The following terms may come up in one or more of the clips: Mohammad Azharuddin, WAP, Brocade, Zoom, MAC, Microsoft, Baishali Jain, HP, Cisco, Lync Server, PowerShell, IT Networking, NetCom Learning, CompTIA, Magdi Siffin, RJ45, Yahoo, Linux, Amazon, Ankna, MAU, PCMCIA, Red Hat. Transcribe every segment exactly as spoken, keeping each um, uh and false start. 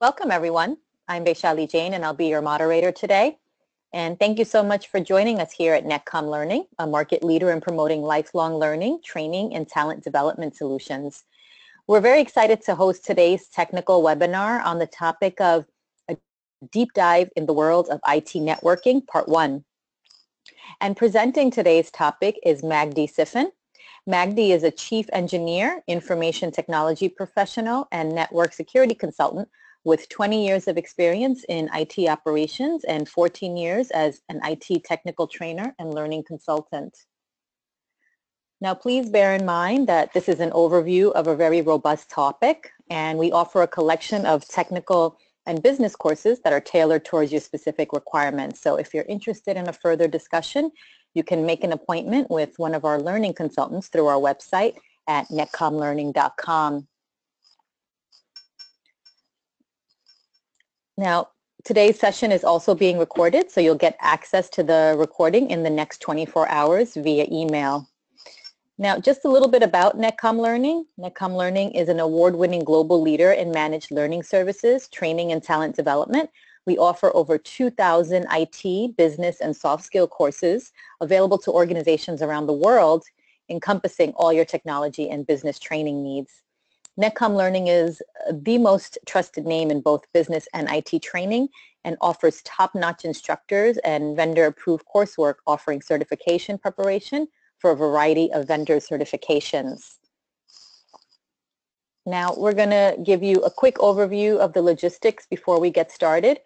Welcome, everyone. I'm Baishali Jain, and I'll be your moderator today. And thank you so much for joining us here at NetCom Learning, a market leader in promoting lifelong learning, training, and talent development solutions. We're very excited to host today's technical webinar on the topic of a deep dive in the world of I T networking, part one. And presenting today's topic is Magdi Siffin. Magdi is a chief engineer, information technology professional, and network security consultant with twenty years of experience in I T operations and fourteen years as an I T technical trainer and learning consultant. Now, please bear in mind that this is an overview of a very robust topic, and we offer a collection of technical and business courses that are tailored towards your specific requirements. So if you're interested in a further discussion, you can make an appointment with one of our learning consultants through our website at netcom learning dot com. Now, today's session is also being recorded, so you'll get access to the recording in the next twenty-four hours via email. Now, just a little bit about NetCom Learning. NetCom Learning is an award-winning global leader in managed learning services, training, and talent development. We offer over two thousand I T, business, and soft skill courses available to organizations around the world, encompassing all your technology and business training needs. NetCom Learning is the most trusted name in both business and I T training and offers top-notch instructors and vendor-approved coursework offering certification preparation for a variety of vendor certifications. Now, we're going to give you a quick overview of the logistics before we get started.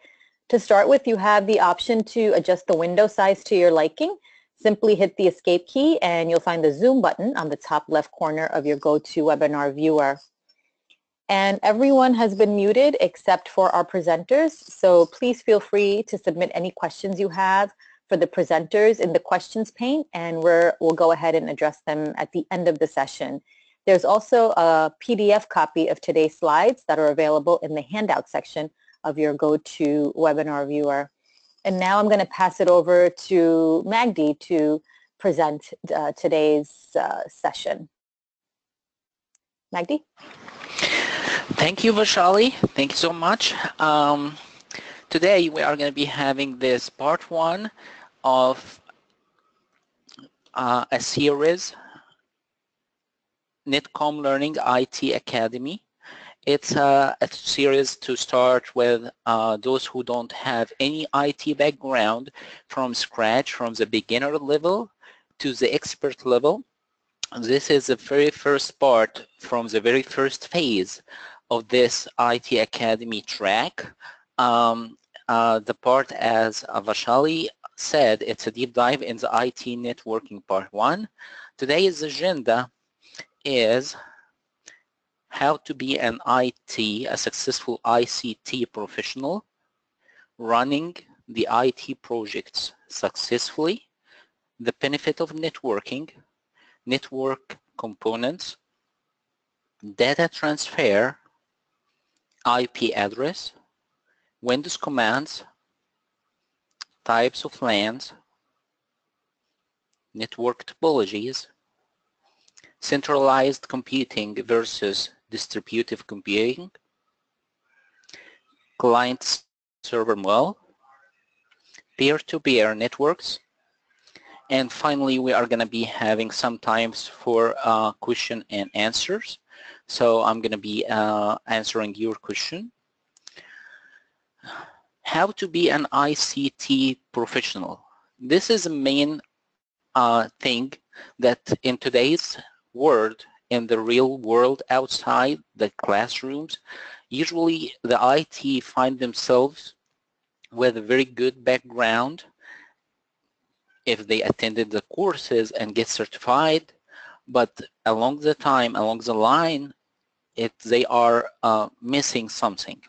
To start with, you have the option to adjust the window size to your liking. Simply hit the escape key and you'll find the Zoom button on the top left corner of your GoToWebinar viewer. And everyone has been muted except for our presenters, so please feel free to submit any questions you have for the presenters in the questions pane, and we're, we'll go ahead and address them at the end of the session. There's also a P D F copy of today's slides that are available in the handout section of your GoToWebinar viewer. And now I'm going to pass it over to Magdi to present uh, today's uh, session. Magdi? Thank you, Vaishali. Thank you so much. Um, today we are going to be having this part one of uh, a series, NetCom Learning I T Academy. It's a, a series to start with uh, those who don't have any I T background from scratch, from the beginner level to the expert level. This is the very first part from the very first phase of this I T Academy track. Um, uh, the part, as Vaishali said, it's a deep dive in the I T networking part one. Today's agenda is how to be an I T, a successful I C T professional, running the I T projects successfully, the benefit of networking, network components, data transfer, I P address, Windows commands, types of LANs, network topologies, centralized computing versus distributive computing, client-server model, peer-to-peer networks, and finally we are going to be having some times for uh, question and answers. So I'm going to be uh, answering your question. How to be an I C T professional. This is the main uh, thing that in today's world, in the real world outside the classrooms, usually the I T find themselves with a very good background if they attended the courses and get certified, but along the time, along the line, it, they are uh, missing something.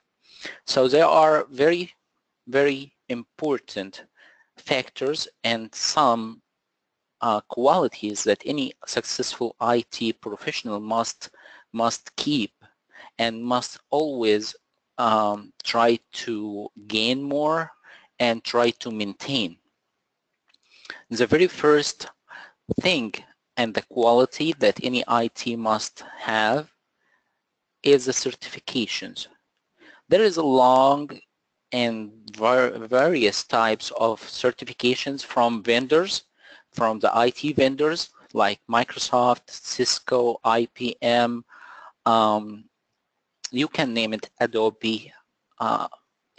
So there are very, very important factors and some Uh, qualities that any successful I T professional must must keep and must always um, try to gain more and try to maintain. The very first thing and the quality that any I T must have is the certifications. There is a long and various types of certifications from vendors, from the I T vendors like Microsoft, Cisco, I P M, um, you can name it, Adobe. Uh,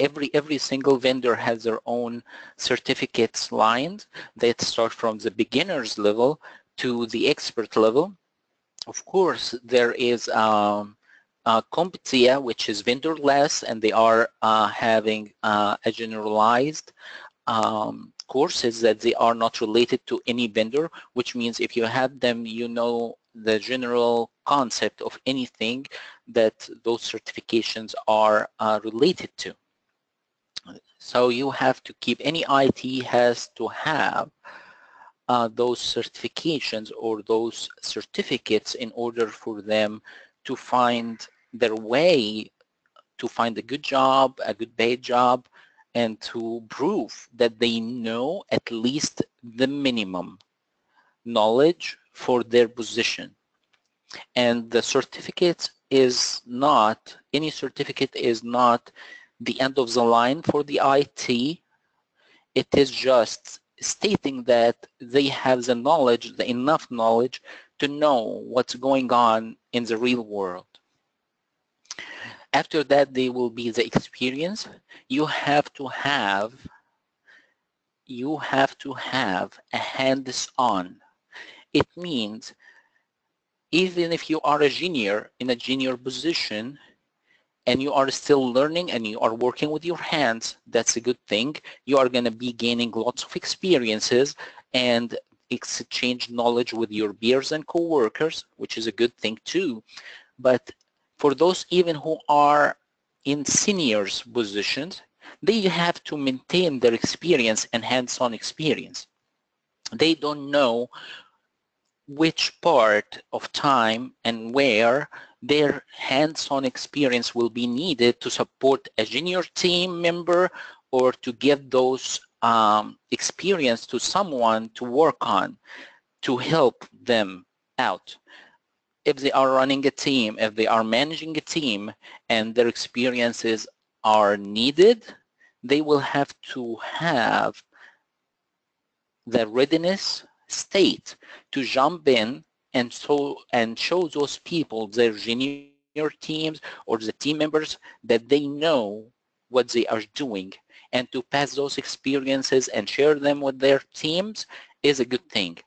every every single vendor has their own certificates lined that start from the beginner's level to the expert level. Of course, there is um, uh, CompTIA, which is vendor-less, and they are uh, having uh, a generalized um, courses that they are not related to any vendor, which means if you have them, you know the general concept of anything that those certifications are uh, related to. So you have to keep, any I T has to have Uh, those certifications or those certificates in order for them to find their way to find a good job, a good paid job, and to prove that they know at least the minimum knowledge for their position. And the certificate is not, any certificate is not the end of the line for the I T. It is just stating that they have the knowledge, the enough knowledge to know what's going on in the real world. After that, they will be the experience. You have to have, you have to have a hands-on. It means even if you are a junior in a junior position, and you are still learning and you are working with your hands, that's a good thing. You are going to be gaining lots of experiences and exchange knowledge with your peers and co-workers, which is a good thing too. But for those even who are in seniors positions, they have to maintain their experience and hands-on experience. They don't know which part of time and where their hands-on experience will be needed to support a junior team member or to give those um, experience to someone to work on, to help them out. If they are running a team, if they are managing a team and their experiences are needed, they will have to have the readiness state to jump in and so and show those people, their junior teams or the team members, that they know what they are doing, and to pass those experiences and share them with their teams is a good thing.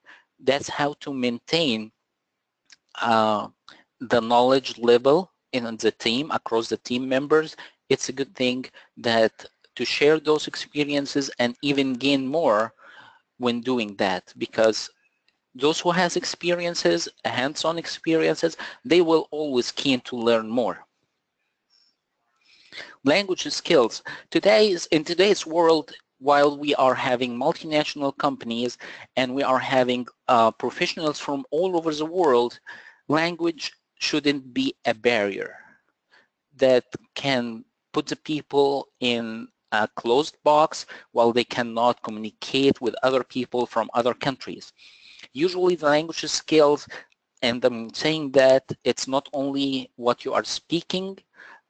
That's how to maintain uh, the knowledge level in the team, across the team members. It's a good thing that to share those experiences and even gain more when doing that, because those who has experiences, hands-on experiences, they will always keen to learn more. Language skills. Today's, in today's world, while we are having multinational companies and we are having uh, professionals from all over the world, language shouldn't be a barrier that can put the people in a closed box while they cannot communicate with other people from other countries. Usually the language skills, and I'm saying that it's not only what you are speaking,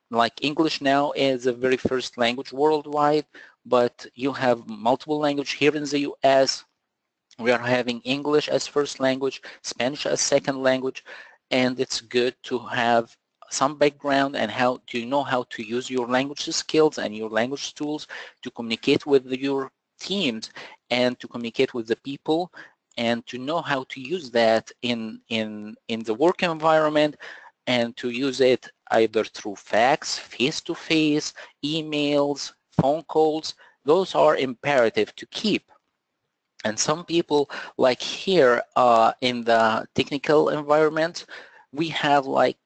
like English now is the very first language worldwide, but you have multiple languages here in the U S. We are having English as first language, Spanish as second language, and it's good to have some background and how do you know how to use your language skills and your language tools to communicate with your teams and to communicate with the people, and to know how to use that in, in, in the work environment, and to use it either through fax, face-to-face, emails, phone calls. Those are imperative to keep. And some people, like here uh, in the technical environment, we have like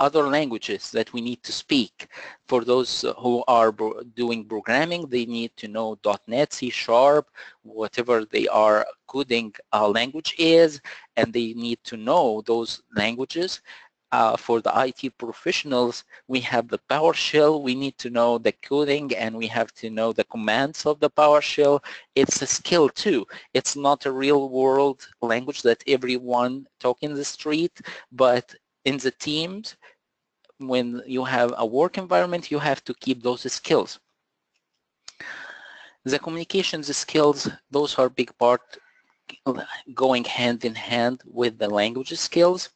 other languages that we need to speak. For those who are doing programming, they need to know dot net, C Sharp, whatever they are coding uh, language is, and they need to know those languages. Uh, for the I T professionals, we have the PowerShell. We need to know the coding, and we have to know the commands of the PowerShell. It's a skill too. It's not a real-world language that everyone talks in the street, but in the teams, when you have a work environment, you have to keep those skills. The communications skills, those are a big part going hand in hand with the language skills.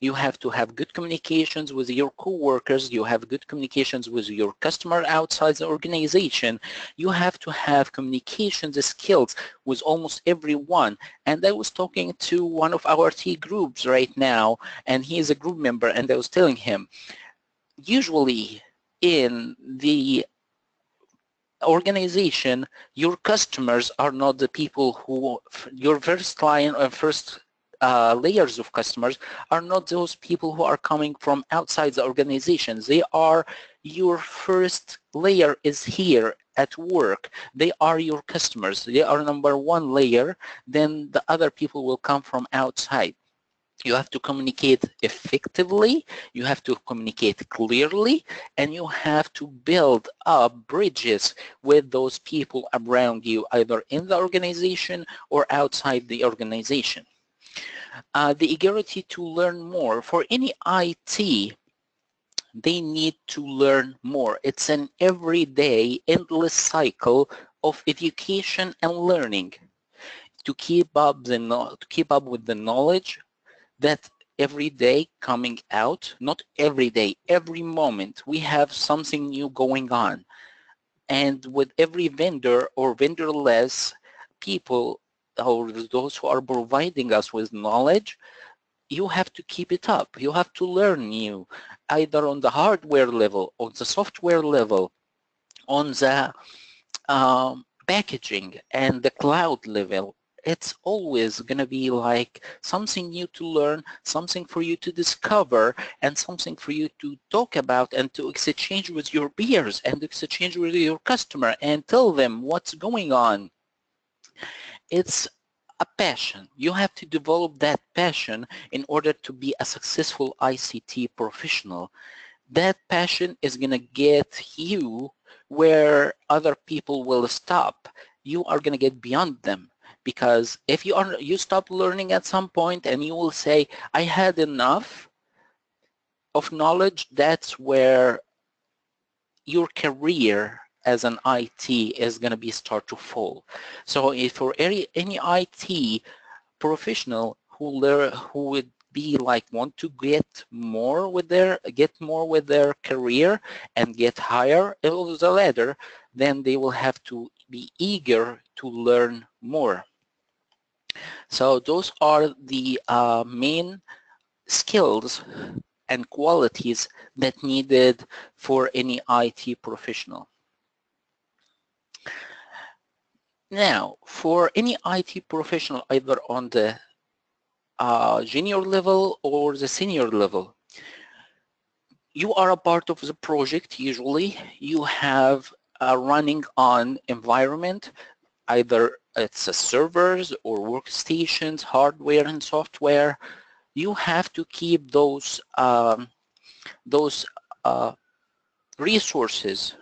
You have to have good communications with your co-workers, you have good communications with your customer outside the organization, you have to have communications skills with almost everyone. And I was talking to one of our T groups right now, and he is a group member, and I was telling him, usually in the organization, your customers are not the people who, your first client or first Uh, layers of customers are not those people who are coming from outside the organization. They are, your first layer is here at work. They are your customers. They are number one layer. Then the other people will come from outside. You have to communicate effectively, you have to communicate clearly, and you have to build up bridges with those people around you, either in the organization or outside the organization. Uh, the eagerity to learn more. For any I T, they need to learn more. It's an everyday, endless cycle of education and learning to keep up the no to keep up with the knowledge that every day coming out. Not every day, every moment we have something new going on, and with every vendor or vendor-less people, or those who are providing us with knowledge, you have to keep it up. You have to learn new, either on the hardware level, on the software level, on the um, packaging and the cloud level. It's always going to be like something new to learn, something for you to discover, and something for you to talk about and to exchange with your peers and exchange with your customer and tell them what's going on. It's a passion. You have to develop that passion in order to be a successful I C T professional. That passion is going to get you where other people will stop. You are going to get beyond them, because if you are, you stop learning at some point and you will say, I had enough of knowledge, that's where your career as an I T is going to be start to fall. So if for any, any I T professional who learn, who would be like want to get more with their get more with their career and get higher on the ladder, then they will have to be eager to learn more. So those are the uh, main skills and qualities that needed for any I T professional. Now, for any I T professional, either on the uh, junior level or the senior level, you are a part of the project usually. You have a running on environment, either it's a servers or workstations, hardware and software. You have to keep those, um, those uh, resources,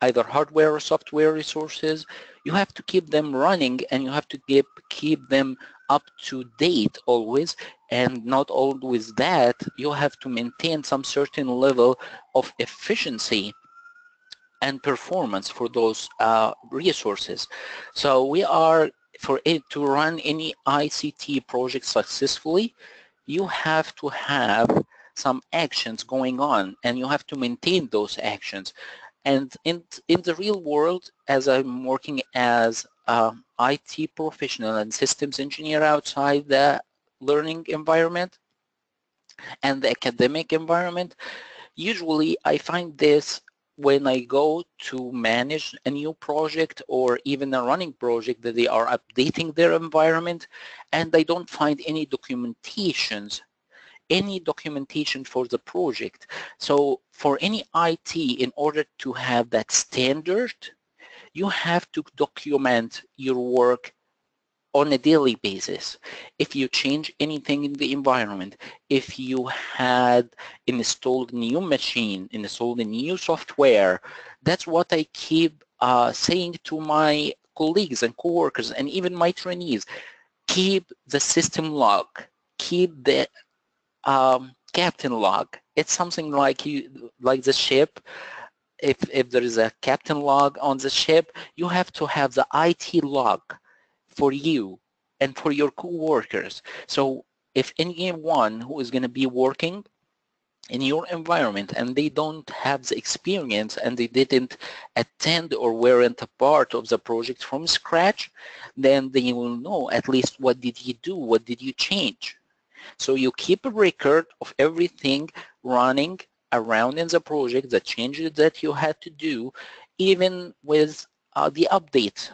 either hardware or software resources, you have to keep them running, and you have to keep, keep them up to date always. And not always that, you have to maintain some certain level of efficiency and performance for those uh, resources. So we are, for it to run any I C T project successfully, you have to have some actions going on, and you have to maintain those actions. And in, in the real world, as I'm working as an I T professional and systems engineer outside the learning environment and the academic environment, usually I find this when I go to manage a new project or even a running project that they are updating their environment, and I don't find any documentations any documentation for the project. So for any I T, in order to have that standard, you have to document your work on a daily basis. If you change anything in the environment, if you had installed new machine, installed a new software, that's what I keep uh, saying to my colleagues and co-workers and even my trainees. Keep the system log, keep the Um, captain log. it's something like you like the ship. If if there is a captain log on the ship, you have to have the I T log for you and for your co-workers. So if anyone who is going to be working in your environment and they don't have the experience and they didn't attend or weren't a part of the project from scratch, then they will know at least what did you do, what did you change. So you keep a record of everything running around in the project, the changes that you had to do, even with uh, the update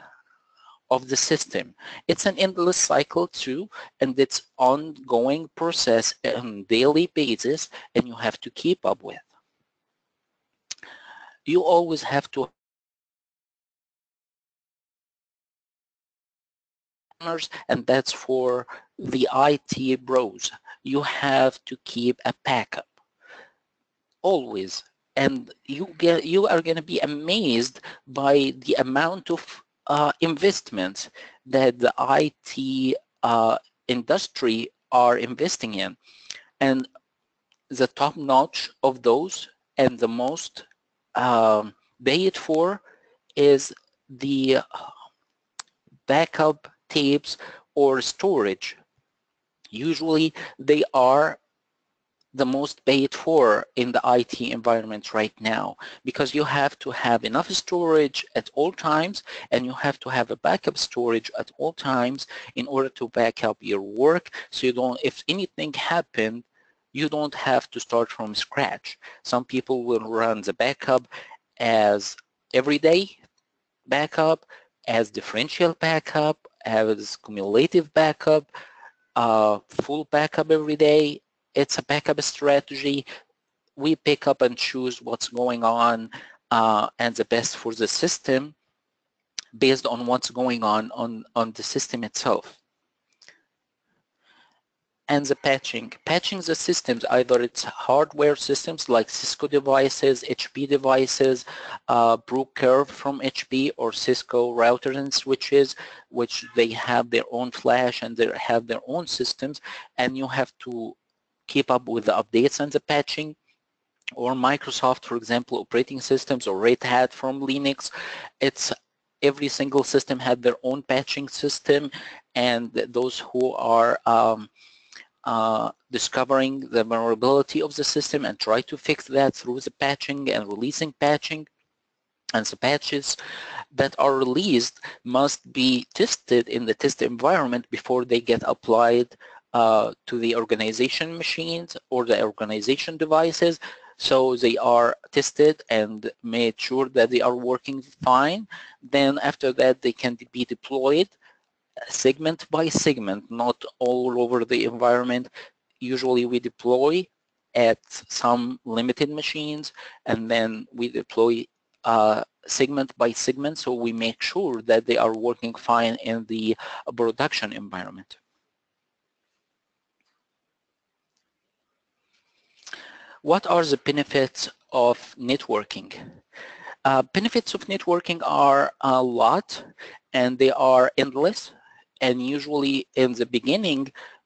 of the system. It's an endless cycle too, and it's ongoing process on daily basis, and you have to keep up with. You always have to and that's for the I T bros. You have to keep a backup always, and you get you are going to be amazed by the amount of Uh, investments that the I T uh, industry are investing in, and the top notch of those and the most um, paid for is the backup tapes or storage. Usually they are the most paid for in the I T environment right now, because you have to have enough storage at all times, and you have to have a backup storage at all times in order to back up your work, so you don't, if anything happened, you don't have to start from scratch. Some people will run the backup as everyday backup, as differential backup, as cumulative backup, uh, full backup every day. It's a backup strategy. We pick up and choose what's going on uh, and the best for the system based on what's going on, on on the system itself. And the patching. Patching the systems, either it's hardware systems like Cisco devices, H P devices, uh, Brocade from H P, or Cisco routers and switches, which they have their own flash and they have their own systems, and you have to keep up with the updates and the patching, or Microsoft, for example, operating systems, or Red Hat from Linux. It's every single system had their own patching system, and those who are um, uh, discovering the vulnerability of the system and try to fix that through the patching and releasing patching, and the patches that are released must be tested in the test environment before they get applied Uh, to the organization machines or the organization devices, so they are tested and made sure that they are working fine. Then after that they can be deployed segment by segment, not all over the environment. Usually we deploy at some limited machines, and then we deploy uh, segment by segment, so we make sure that they are working fine in the production environment. What are the benefits of networking? Uh, benefits of networking are a lot, and they are endless. And usually in the beginning,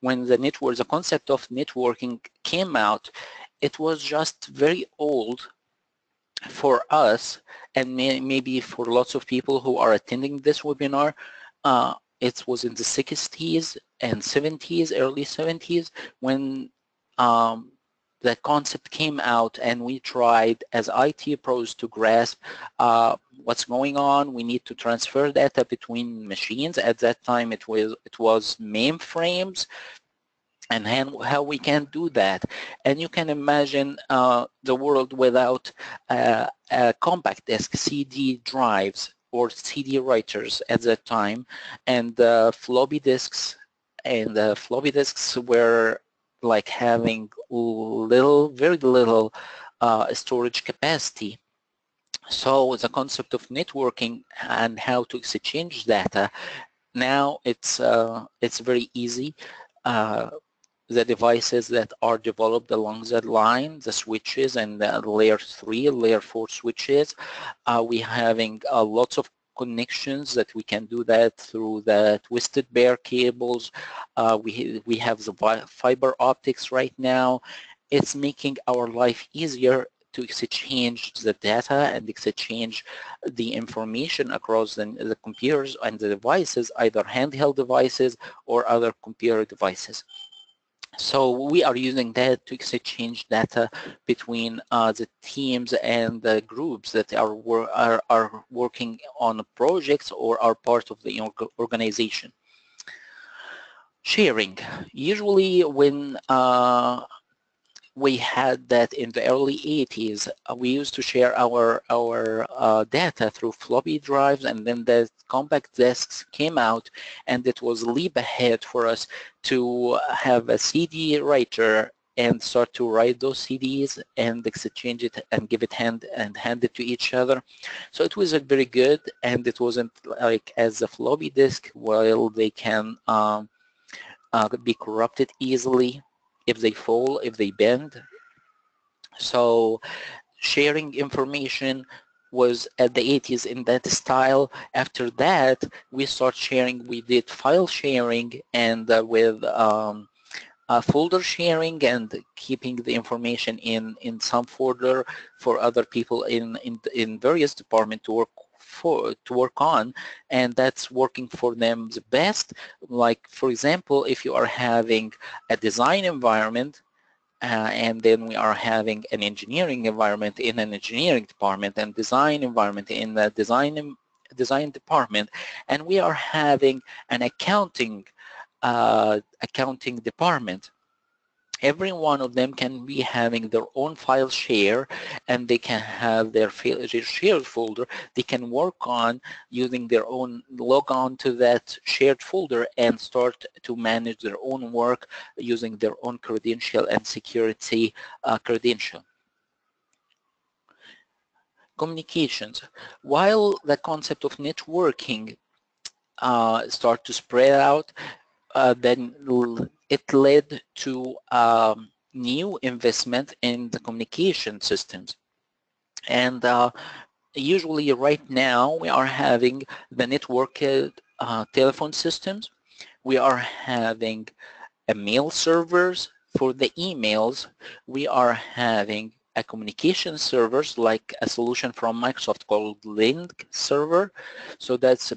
when the network, the concept of networking came out, it was just very old for us, and may, maybe for lots of people who are attending this webinar. Uh, it was in the sixties and seventies, early seventies, when um, the concept came out, and we tried as I T pros to grasp uh, what's going on. We need to transfer data between machines. At that time it was it was mainframes, and how we can do that. And you can imagine uh, the world without uh, a compact disk, C D drives or C D writers at that time, and uh, floppy disks, and the uh, floppy disks were like having little, very little uh, storage capacity. So the concept of networking and how to exchange data, now it's uh, it's very easy. Uh, the devices that are developed along that line, the switches and the layer three, layer four switches, uh, we're having uh, lots of connections that we can do that through the twisted pair cables. Uh, we, we have the fiber optics right now, it's making our life easier to exchange the data and exchange the information across the, the computers and the devices, either handheld devices or other computer devices. So we are using that to exchange data between uh, the teams and the groups that are, wor are, are working on projects or are part of the organization. Sharing. Usually when uh, we had that in the early eighties, we used to share our, our uh, data through floppy drives, and then the compact disks came out, and it was a leap ahead for us to have a C D writer and start to write those C Ds and exchange it and give it hand and hand it to each other. So it was very good, and it wasn't like as a floppy disk, while they can um, uh, be corrupted easily if they fall, if they bend. So sharing information was at the eighties in that style. After that, we start sharing, we did file sharing and uh, with um, uh, folder sharing and keeping the information in, in some folder for other people in, in, in various departments to work for, to work on, and that's working for them the best. Like, for example, if you are having a design environment uh, and then we are having an engineering environment in an engineering department and design environment in the design design department, and we are having an accounting uh, accounting department, every one of them can be having their own file share, and they can have their, their shared folder they can work on using their own, log on to that shared folder and start to manage their own work using their own credential and security uh, credential. Communications. While the concept of networking uh, start to spread out, uh, then it led to um, new investment in the communication systems. And uh, usually right now we are having the networked uh, telephone systems. We are having a mail servers for the emails. We are having a communication servers like a solution from Microsoft called Lync Server. So that's a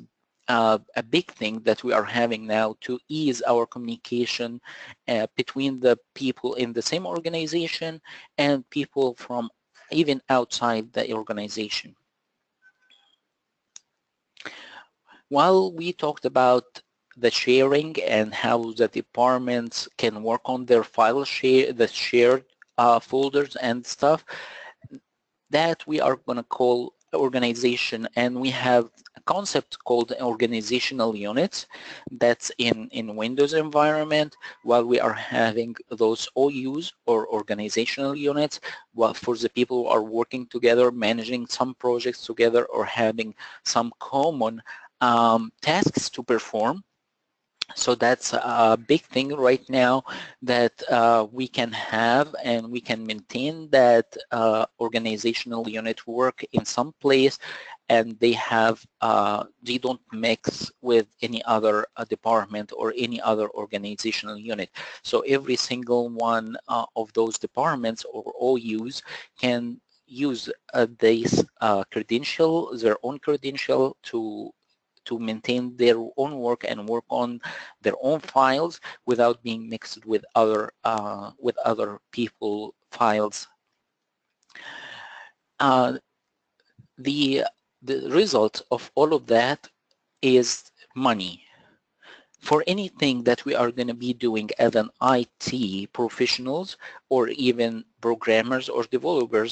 Uh, a big thing that we are having now to ease our communication uh, between the people in the same organization and people from even outside the organization. While we talked about the sharing and how the departments can work on their file share, the shared uh, folders and stuff, that we are going to call organization, and we have a concept called organizational units that's in in Windows environment, while we are having those O Us or organizational units, well, for the people who are working together, managing some projects together, or having some common um, tasks to perform. So that's a big thing right now that uh, we can have, and we can maintain that uh, organizational unit work in some place, and they have uh, they don't mix with any other uh, department or any other organizational unit. So every single one uh, of those departments or O Us can use uh, this uh, credential, their own credential to. to maintain their own work and work on their own files without being mixed with other uh, with other people's files. Uh, the the result of all of that is money. For anything that we are going to be doing as an I T professionals or even programmers or developers,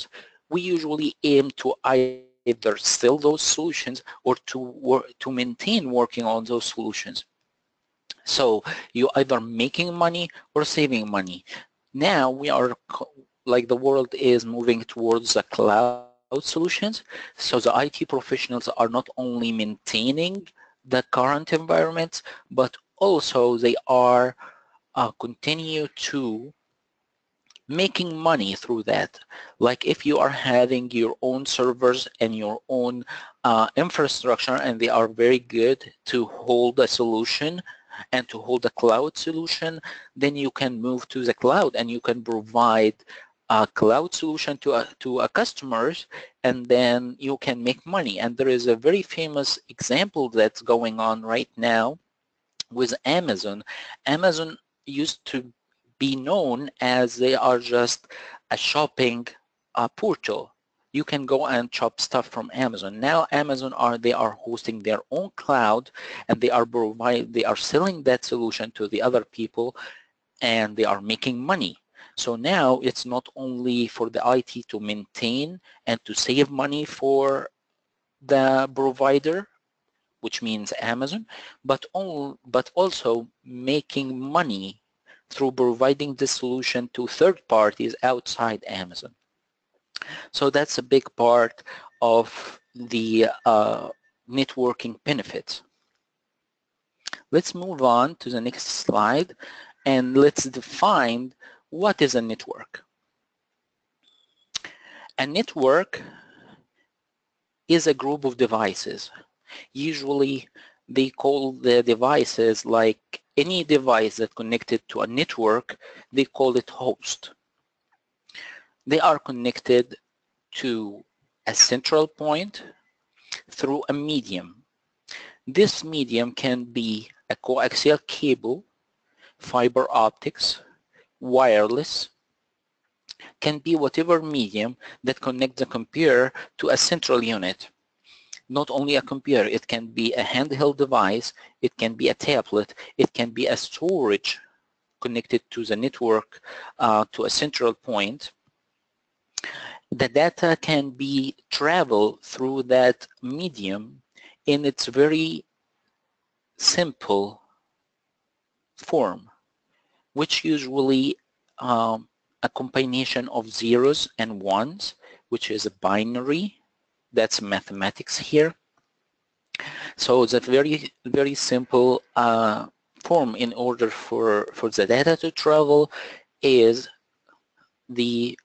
we usually aim to either either sell those solutions or to work, to maintain working on those solutions. So you're either making money or saving money. Now we are, like the world is moving towards the cloud solutions, so the I T professionals are not only maintaining the current environments, but also they are uh, continue to making money through that. Like if you are having your own servers and your own uh, infrastructure, and they are very good to hold a solution and to hold a cloud solution, then you can move to the cloud and you can provide a cloud solution to a, to a customers, and then you can make money. And there is a very famous example that's going on right now with Amazon. Amazon used to be known as they are just a shopping uh, portal. You can go and shop stuff from Amazon. Now Amazon are they are hosting their own cloud, and they are provide, they are selling that solution to the other people, and they are making money. So now it's not only for the I T to maintain and to save money for the provider, which means Amazon, but all but also making money through providing the solution to third parties outside Amazon. So that's a big part of the uh, networking benefits. Let's move on to the next slide, and let's define what is a network. A network is a group of devices. Usually they call the devices, like any device that connected to a network, they call it host. They are connected to a central point through a medium. This medium can be a coaxial cable, fiber optics, wireless, can be whatever medium that connects the computer to a central unit. Not only a computer, it can be a handheld device, it can be a tablet, it can be a storage connected to the network uh, to a central point. The data can be traveled through that medium in its very simple form, which usually um, a combination of zeros and ones, which is a binary. That's mathematics here. So it's a very, very simple uh, form in order for, for the data to travel is the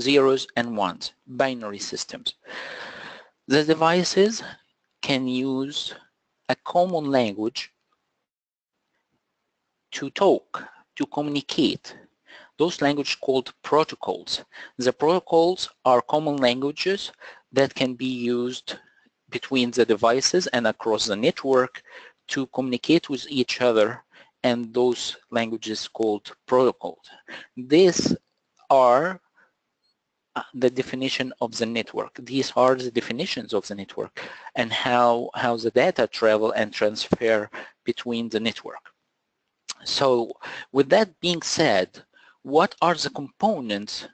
zeros and ones, binary systems. The devices can use a common language to talk, to communicate. Those languages called protocols. The protocols are common languages that can be used between the devices and across the network to communicate with each other, and those languages called protocols. These are the definition of the network. These are the definitions of the network and how, how the data travel and transfer between the network. So with that being said, what are the components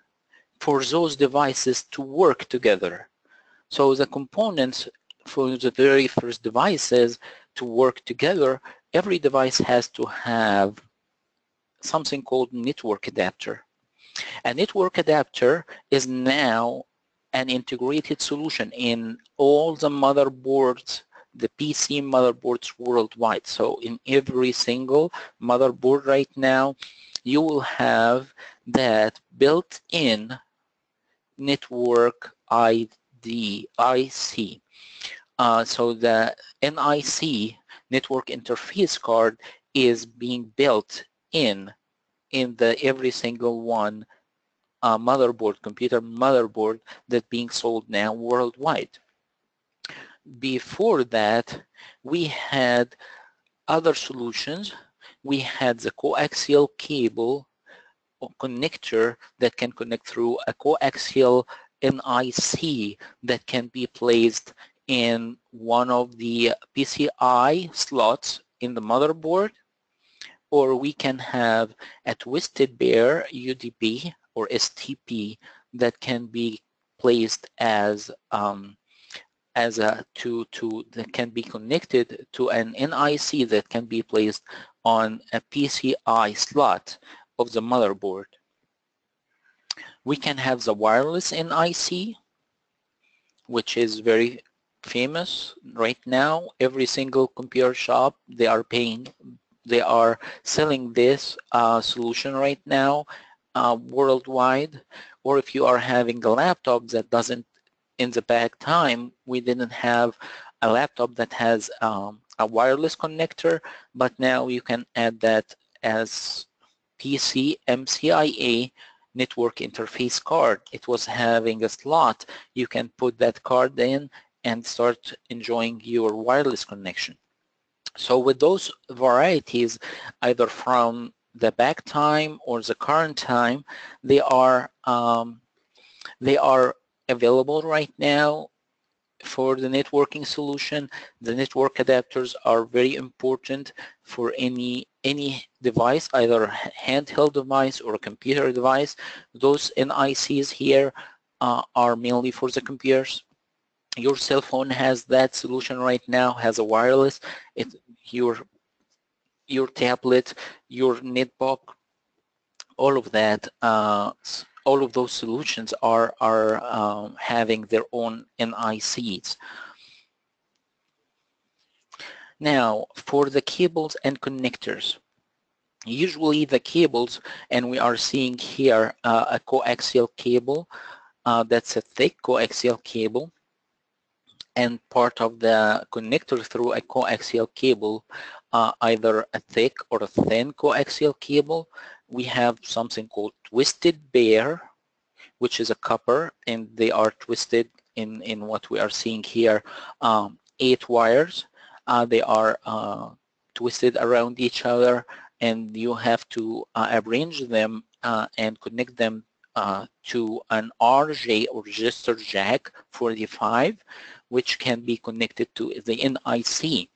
for those devices to work together? So the components for the very first devices to work together, every device has to have something called network adapter. A network adapter is now an integrated solution in all the motherboards, the P C motherboards worldwide. So in every single motherboard right now, you will have that built-in network I D, I C. Uh, so the N I C, network interface card, is being built in in the every single one uh, motherboard, computer motherboard that's being sold now worldwide. Before that, we had other solutions. We had the coaxial cable or connector that can connect through a coaxial N I C that can be placed in one of the P C I slots in the motherboard, or we can have a twisted pair U D P or S T P that can be placed as um, as a to to that can be connected to an N I C that can be placed on a P C I slot of the motherboard. We can have the wireless N I C, which is very famous right now. Every single computer shop, they are paying, they are selling this uh, solution right now uh, worldwide. Or if you are having a laptop that doesn't, in the back time, we didn't have a laptop that has um, a wireless connector, but now you can add that as P C M C I A network interface card. It was having a slot. You can put that card in and start enjoying your wireless connection. So with those varieties, either from the back time or the current time, they are um, they are available right now for the networking solution. The network adapters are very important for any any device, either handheld device or a computer device. Those N I Cs here uh, are mainly for the computers. Your cell phone has that solution right now, has a wireless. It your your tablet, your netbook, all of that. Uh, all of those solutions are are um, having their own N I Cs. Now, for the cables and connectors, usually the cables, and we are seeing here uh, a coaxial cable. Uh, that's a thick coaxial cable, and part of the connector through a coaxial cable, uh, either a thick or a thin coaxial cable. We have something called twisted bare, which is a copper, and they are twisted in, in what we are seeing here, um, eight wires. Uh, they are uh, twisted around each other, and you have to uh, arrange them uh, and connect them uh, to an R J or register jack forty-five, which can be connected to the N I C,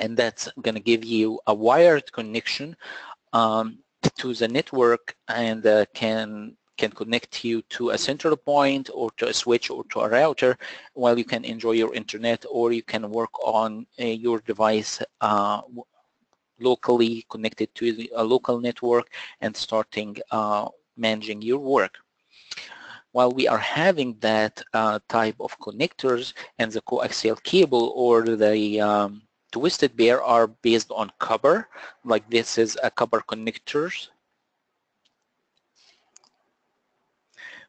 and that's going to give you a wired connection um, to the network, and uh, can can connect you to a central point or to a switch or to a router, while you can enjoy your internet, or you can work on uh, your device uh, locally connected to the, a local network, and starting uh, managing your work. While we are having that uh, type of connectors, and the coaxial cable or the um, twisted bare are based on copper, like this is a copper connectors.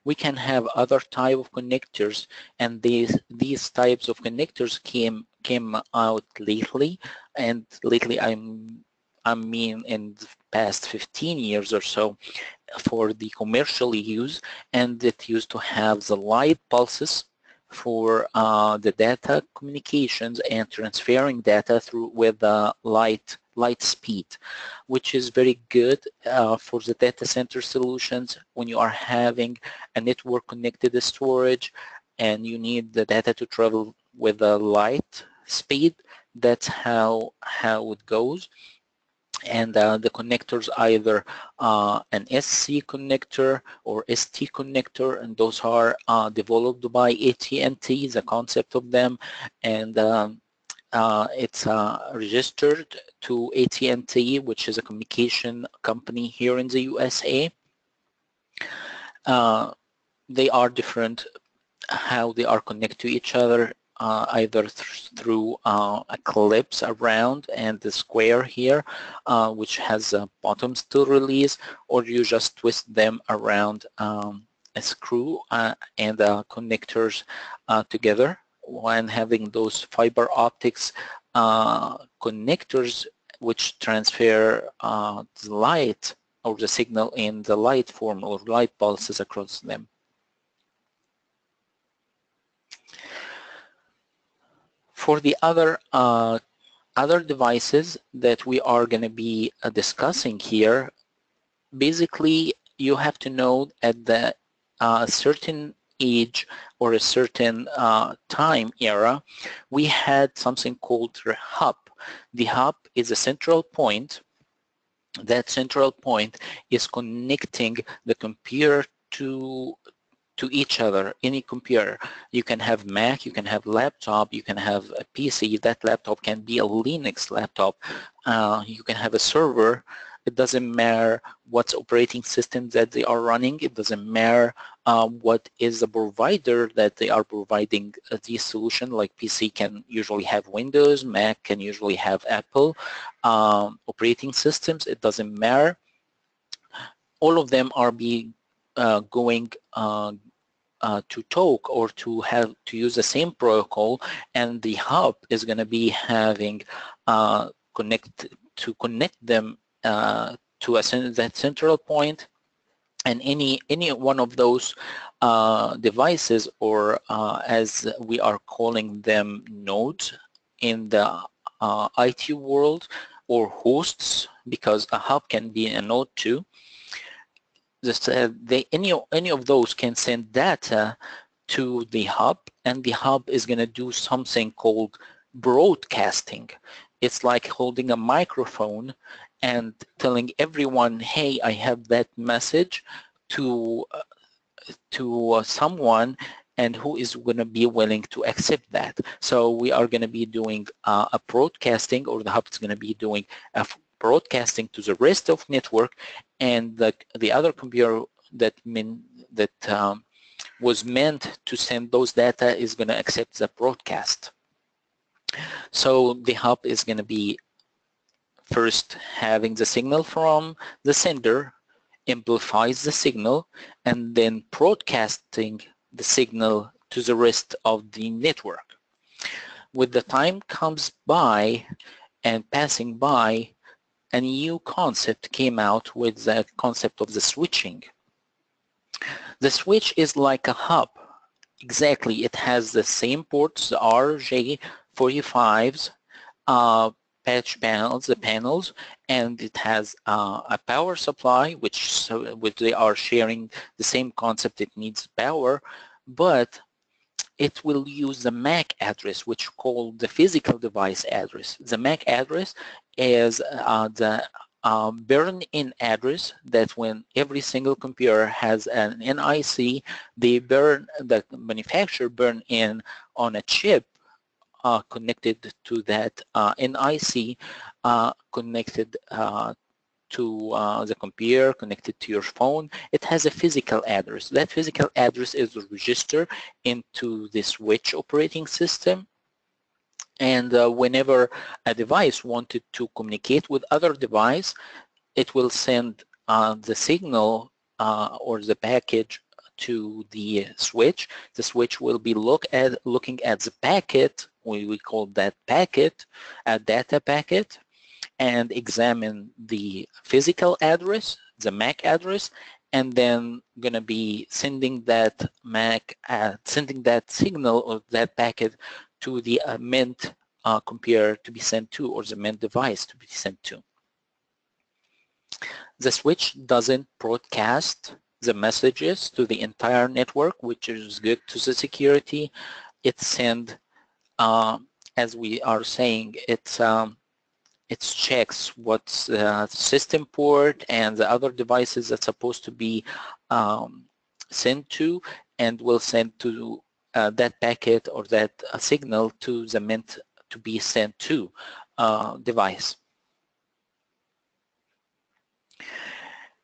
We can have other type of connectors, and these these types of connectors came came out lately, and lately I'm I mean in the past fifteen years or so, for the commercial use, and it used to have the light pulses for uh, the data communications and transferring data through with uh, light light speed, which is very good uh, for the data center solutions when you are having a network connected to storage, and you need the data to travel with a light speed. That's how how it goes. And uh, the connectors, either uh, an S C connector or S T connector, and those are uh, developed by A T and T, the concept of them, and um, uh, it's uh, registered to A T and T, which is a communication company here in the U S A. Uh, they are different how they are connected to each other, Uh, either th through uh, a clips around and the square here, uh, which has uh, bottoms to release, or you just twist them around um, a screw uh, and uh, connectors uh, together. When having those fiber optics uh, connectors, which transfer uh, the light or the signal in the light form or light pulses across them. For the other uh, other devices that we are going to be uh, discussing here, basically you have to know at the uh, certain age or a certain uh, time era, we had something called the hub. The hub is a central point. That central point is connecting the computer to to each other, any computer. You can have Mac, you can have laptop, you can have a P C. That laptop can be a Linux laptop. Uh, you can have a server. It doesn't matter what operating system that they are running. It doesn't matter uh, what is the provider that they are providing uh, this solution. Like P C can usually have Windows, Mac can usually have Apple um, operating systems. It doesn't matter. All of them are being uh, going uh, uh, to talk or to have to use the same protocol, and the hub is going to be having uh, connect to connect them uh, to a that central point, and any any one of those uh, devices, or uh, as we are calling them, nodes in the uh, I T world, or hosts, because a hub can be a node too. This, uh, they, any, any of those can send data to the hub, and the hub is going to do something called broadcasting. It's like holding a microphone and telling everyone, hey, I have that message to, uh, to uh, someone, and who is going to be willing to accept that. So we are going to be doing uh, a broadcasting, or the hub is going to be doing a broadcasting to the rest of network, and the, the other computer that mean, that um, was meant to send those data is going to accept the broadcast. So the hub is going to be first having the signal from the sender, amplifies the signal, and then broadcasting the signal to the rest of the network. With the time comes by and passing by, a new concept came out with the concept of the switching. The switch is like a hub. Exactly, it has the same ports, the R J forty-fives, uh, patch panels, the panels, and it has uh, a power supply, which, so, which they are sharing the same concept. It needs power, but it will use the M A C address, which called the physical device address. The M A C address is uh, the uh, burn-in address that when every single computer has an N I C, they burn, the manufacturer burn in on a chip uh, connected to that uh, N I C, uh, connected uh, to uh, the computer, connected to your phone. It has a physical address. That physical address is registered into the switch operating system. And uh, whenever a device wanted to communicate with other device, it will send uh, the signal uh, or the package to the switch. The switch will be look at, looking at the packet, we, we call that packet, a data packet, and examine the physical address, the M A C address, and then going to be sending that M A C, uh, sending that signal or that packet to the uh, meant uh, computer to be sent to, or the meant device to be sent to. The switch doesn't broadcast the messages to the entire network, which is good to the security. It sends, uh, as we are saying, it's um, it checks what's the system port and the other devices that's supposed to be um, sent to, and will send to Uh, that packet or that uh, signal to the meant to be sent to uh, device.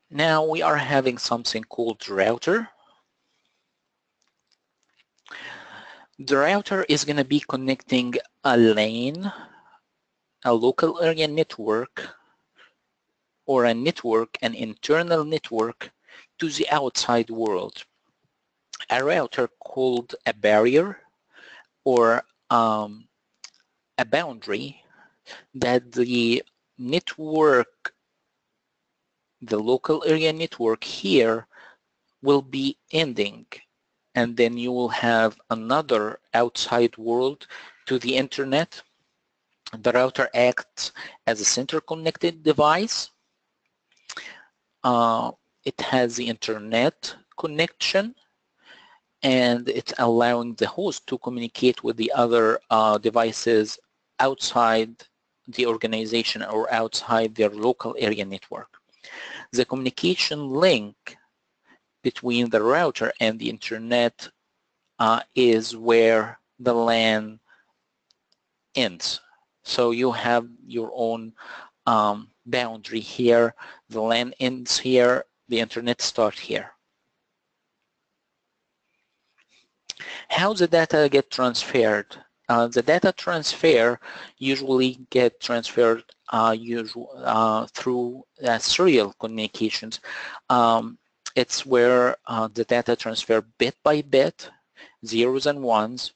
Now we are having something called router. The router is going to be connecting a LAN, a local area network, or a network, an internal network, to the outside world. A router called a barrier or um, a boundary that the network, the local area network here, will be ending, and then you will have another outside world to the internet. The router acts as a center connected device. Uh, it has the internet connection, and it's allowing the host to communicate with the other uh, devices outside the organization or outside their local area network. The communication link between the router and the internet uh, is where the LAN ends. So you have your own um, boundary here. The LAN ends here, the internet starts here. How the data get transferred? Uh, the data transfer usually get transferred uh, usual, uh, through uh, serial communications. Um, it's where uh, the data transfer bit by bit, zeros and ones,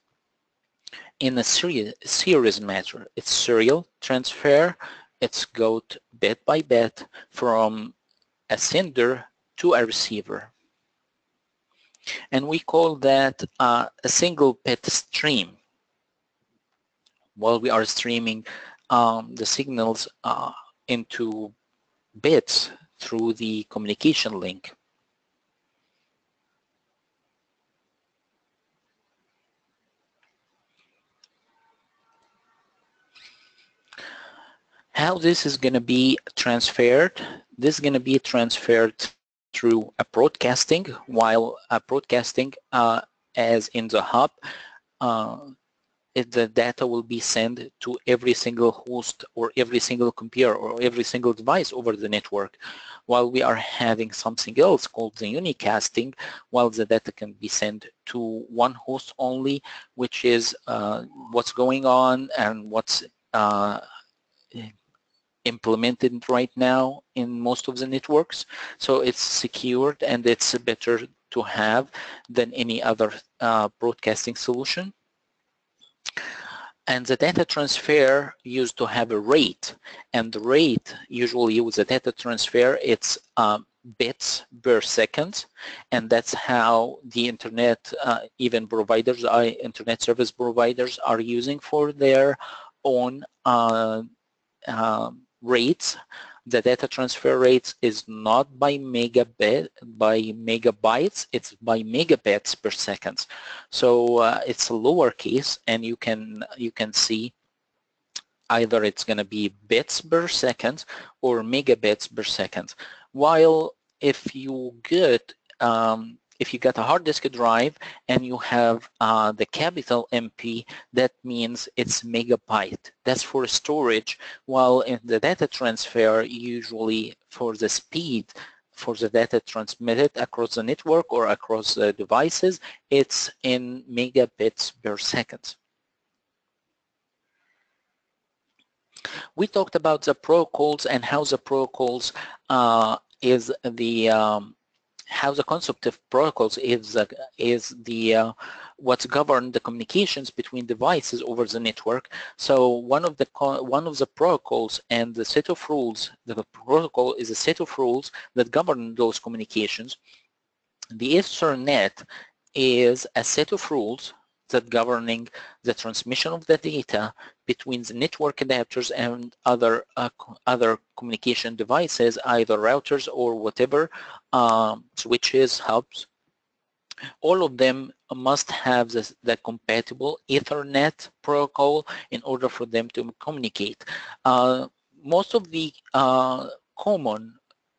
in a series, series matter. It's serial transfer. It's go bit by bit from a sender to a receiver. And we call that uh, a single bit stream. While we are streaming um, the signals uh, into bits through the communication link. How this is going to be transferred? This is going to be transferred through a broadcasting, while a broadcasting uh, as in the hub, uh, it, the data will be sent to every single host or every single computer or every single device over the network, while we are having something else called the unicasting, while the data can be sent to one host only, which is uh, what's going on and what's uh, implemented right now in most of the networks. So it's secured and it's better to have than any other uh, broadcasting solution. And the data transfer used to have a rate, and the rate usually with the data transfer, it's um, bits per second, and that's how the internet uh, even providers, uh, internet service providers are using for their own uh, uh, rates. The data transfer rates is not by megabit, by megabytes, it's by megabits per second. So uh, it's a lowercase, and you can you can see either it's going to be bits per second or megabits per second. While if you get um, if you got a hard disk drive and you have uh, the capital M P, that means it's megabyte. That's for storage, while in the data transfer, usually for the speed, for the data transmitted across the network or across the devices, it's in megabits per second. We talked about the protocols and how the protocols uh, is the um, how the concept of protocols is uh, is the uh, what's governed the communications between devices over the network. So one of the one of the protocols and the set of rules, the protocol is a set of rules that govern those communications. The Ethernet is a set of rules that governing the transmission of the data between the network adapters and other uh, other communication devices, either routers or whatever, um, switches, hubs. All of them must have this, the compatible Ethernet protocol in order for them to communicate. Uh, most of the uh, common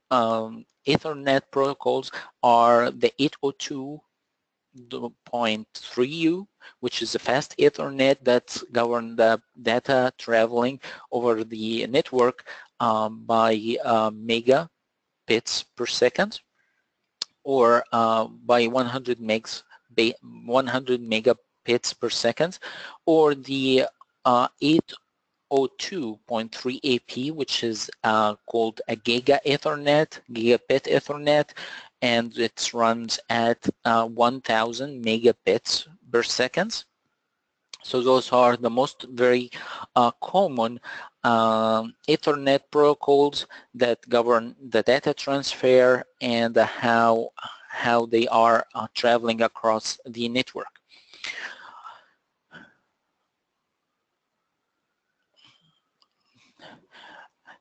um, Ethernet protocols are the eight oh two dot three U, which is a fast Ethernet that's governed the data traveling over the network um, by uh, megabits per second, or uh, by one hundred megs, one hundred megabits per second, or the uh, eight oh two dot three A P, which is uh, called a Giga Ethernet, Gigabit Ethernet, and it runs at uh, one thousand megabits per second. So those are the most very uh, common uh, Ethernet protocols that govern the data transfer and how, how they are uh, traveling across the network.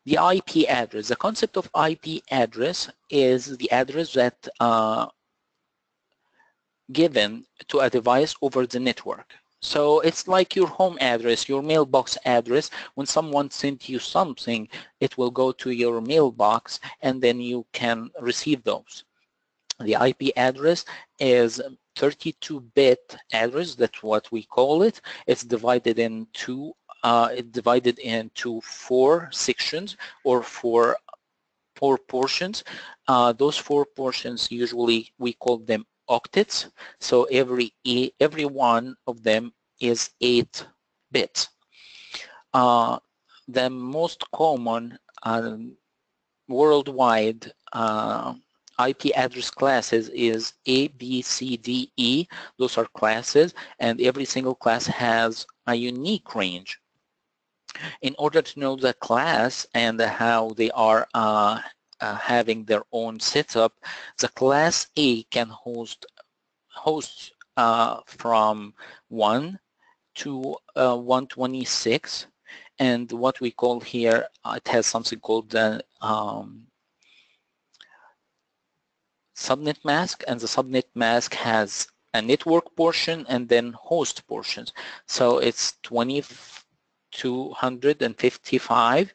The I P address. The concept of I P address is the address that uh, given to a device over the network. So it's like your home address, your mailbox address. When someone sent you something, it will go to your mailbox and then you can receive those. The I P address is thirty-two bit address, that's what we call it. It's divided in two Uh, it's divided into four sections or four, four portions. Uh, those four portions usually we call them octets. So every every one of them is eight bits. Uh, the most common um, worldwide uh, I P address classes is A, B, C, D, E. Those are classes, and every single class has a unique range. In order to know the class and how they are uh, uh, having their own setup, the class A can host hosts uh, from one to one twenty-six, and what we call here, uh, it has something called the um, subnet mask, and the subnet mask has a network portion and then host portions. So it's twenty-two fifty-five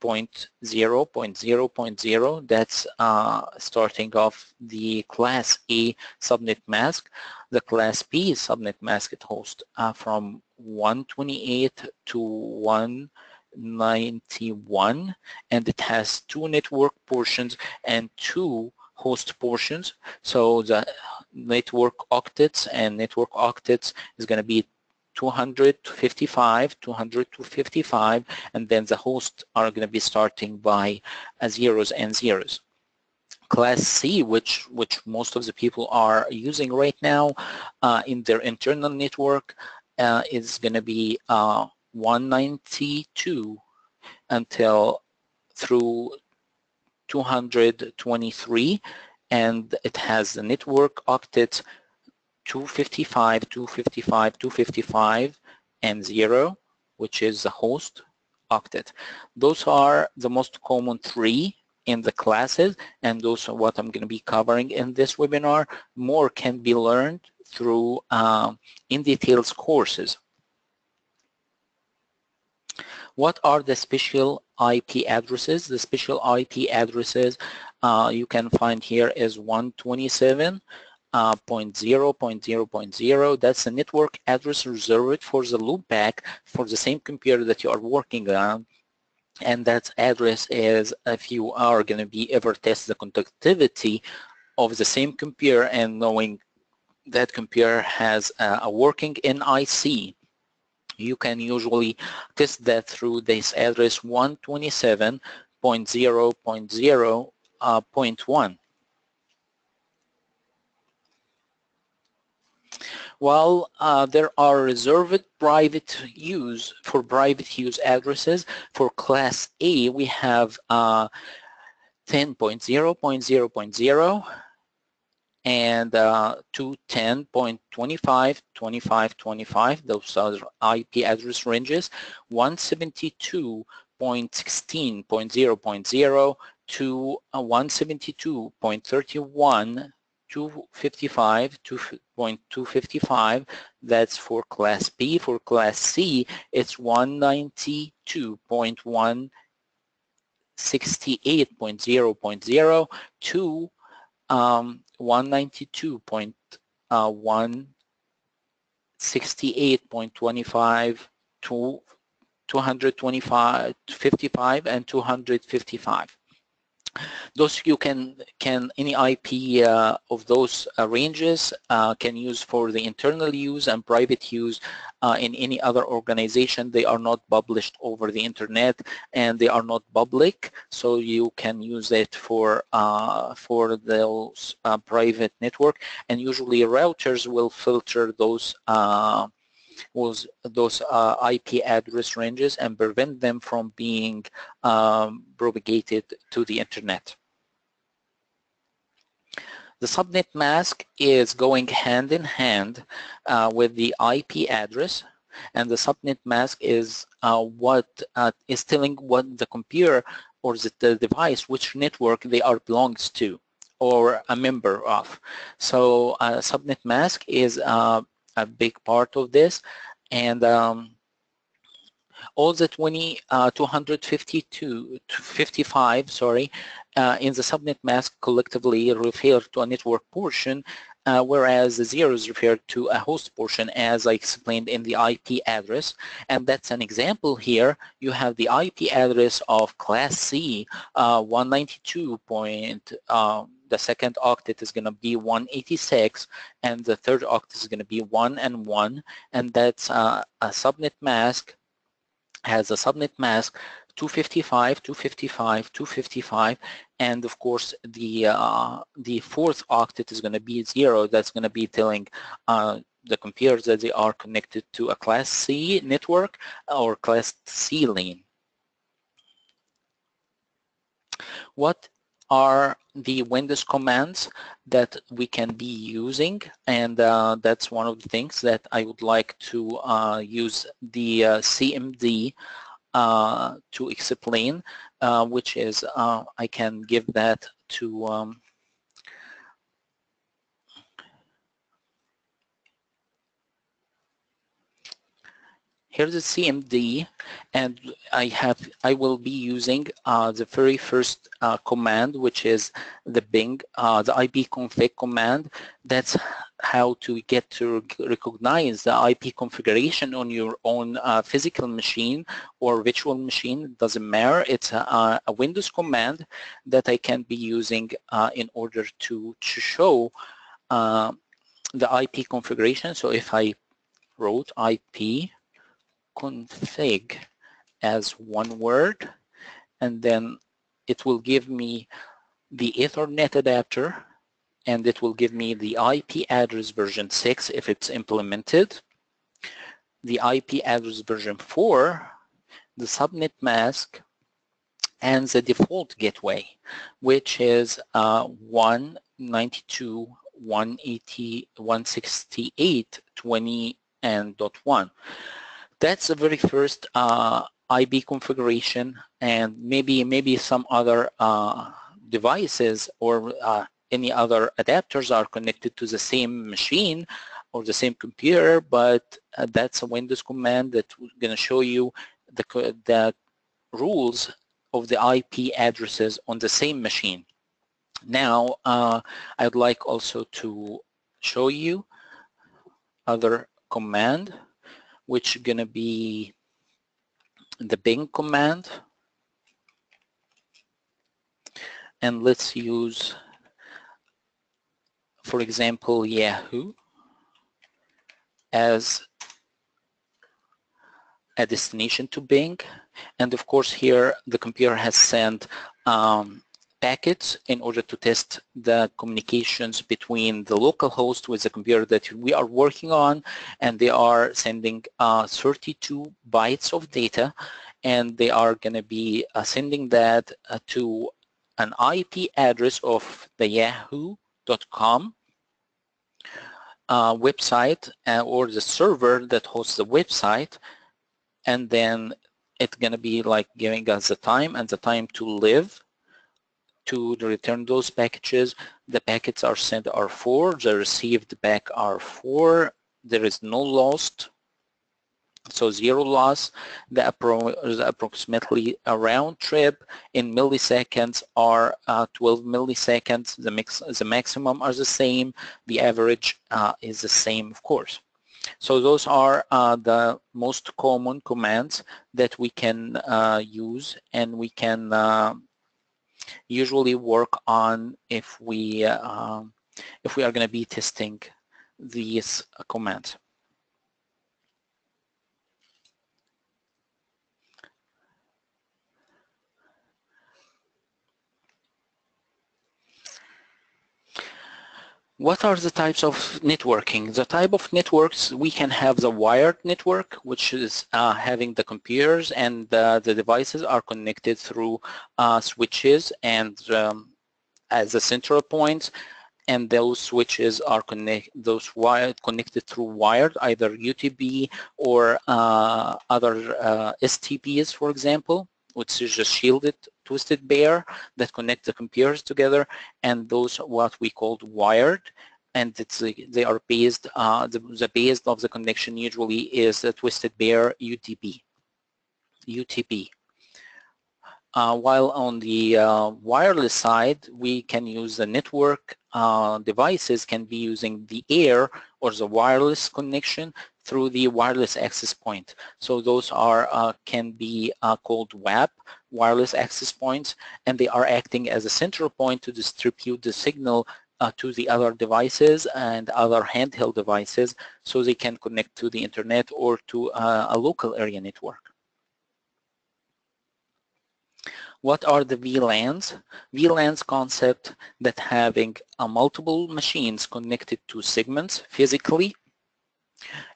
dot zero dot zero dot zero, that's uh, starting off the class A subnet mask. The class B subnet mask, it hosts uh, from one twenty-eight to one ninety-one, and it has two network portions and two host portions. So the network octets and network octets is going to be two hundred to fifty-five, two hundred to fifty-five, and then the hosts are going to be starting by uh, zeros and zeros. Class C, which which most of the people are using right now uh, in their internal network, uh, is going to be uh, one ninety-two until through two hundred twenty-three, and it has the network octets two fifty-five, two fifty-five, two fifty-five, and zero, which is the host octet. Those are the most common three in the classes, and those are what I'm going to be covering in this webinar. More can be learned through um, in details courses. What are the special I P addresses? The special I P addresses uh, you can find here is one twenty-seven. Uh, zero dot zero dot zero, that's a network address reserved for the loopback for the same computer that you are working on, and that address is if you are going to be ever test the conductivity of the same computer and knowing that computer has a, a working N I C. You can usually test that through this address one twenty-seven dot zero dot zero dot one. While uh, there are reserved private use for private use addresses, for class A we have uh, ten dot zero dot zero dot zero and uh, two ten dot twenty-five dot twenty-five dot twenty-five, those are I P address ranges, one seventy-two dot sixteen dot zero dot zero to one seventy-two dot thirty-one. two fifty-five, two dot two fifty-five, that's for class B. For class C, it's one ninety-two dot one sixty-eight dot zero dot zero to um, one ninety-two dot one sixty-eight dot twenty-five to two twenty-five, fifty-five, and two fifty-five. Those you can, can any I P uh, of those uh, ranges uh, can use for the internal use and private use uh, in any other organization. They are not published over the internet and they are not public, so you can use it for, uh, for those uh, private network, and usually routers will filter those uh, was those uh, I P address ranges and prevent them from being um, propagated to the internet. The subnet mask is going hand in hand uh, with the I P address, and the subnet mask is uh, what uh, is telling what the computer or the, the device, which network they are belongs to or a member of. So a uh, subnet mask is uh, a big part of this, and um, all the twenty, uh, two fifty-two, fifty-five, sorry, uh, in the subnet mask collectively refer to a network portion, uh, whereas the zeros refer to a host portion, as I explained in the I P address, and that's an example here. You have the I P address of class C, uh, one ninety-two. Um, the second octet is going to be one eighty-six, and the third octet is going to be one and one, and that's uh, a subnet mask, has a subnet mask two fifty-five, two fifty-five, two fifty-five, and of course the uh, the fourth octet is going to be zero. That's going to be telling uh, the computers that they are connected to a Class C network or Class C LAN. What are the Windows commands that we can be using? And uh, that's one of the things that I would like to uh, use the uh, C M D uh, to explain, uh, which is uh, I can give that to um, here's the C M D, and I have I will be using uh, the very first uh, command, which is the Bing, uh, the I P config command. That's how to get to recognize the I P configuration on your own uh, physical machine or virtual machine. Doesn't matter. It's a, a Windows command that I can be using uh, in order to to show uh, the I P configuration. So if I wrote I P config as one word, and then it will give me the Ethernet adapter, and it will give me the I P address version six if it's implemented, the I P address version four, the subnet mask, and the default gateway, which is uh, one ninety-two dot one eighty dot one sixty-eight dot twenty and dot one. That's the very first uh, I B configuration, and maybe maybe some other uh, devices or uh, any other adapters are connected to the same machine or the same computer, but uh, that's a Windows command that's going to show you the, the rules of the I P addresses on the same machine. Now, uh, I would like also to show you other command, which is going to be the Bing command, and let's use, for example, Yahoo as a destination to Bing, and of course here the computer has sent um, packets in order to test the communications between the local host with the computer that we are working on, and they are sending uh, thirty-two bytes of data, and they are going to be uh, sending that uh, to an I P address of the yahoo dot com uh, website uh, or the server that hosts the website, and then it's going to be like giving us the time and the time to live to return those packages. The packets are sent are four, the received back are four, there is no lost, so zero loss, the, appro the approximately a round trip in milliseconds are uh, twelve milliseconds, the, mix the maximum are the same, the average uh, is the same, of course. So those are uh, the most common commands that we can uh, use, and we can uh, usually work on if we uh, if we are going to be testing these commands. What are the types of networking? The type of networks, we can have the wired network, which is uh, having the computers and uh, the devices are connected through uh, switches and um, as the central points, and those switches are connect those wired connected through wired, either U T B or uh, other uh, S T Ps, for example, which is just shielded twisted pair that connect the computers together, and those are what we called wired, and it's they are based uh, the, the base of the connection usually is the twisted pair U T P. Uh, while on the uh, wireless side, we can use the network uh, devices can be using the air or the wireless connection through the wireless access point. So those are uh, can be uh, called W A P, wireless access points, and they are acting as a central point to distribute the signal uh, to the other devices and other handheld devices, so they can connect to the internet or to uh, a local area network. What are the V LANs? V LANs concept that having a multiple machines connected to segments physically,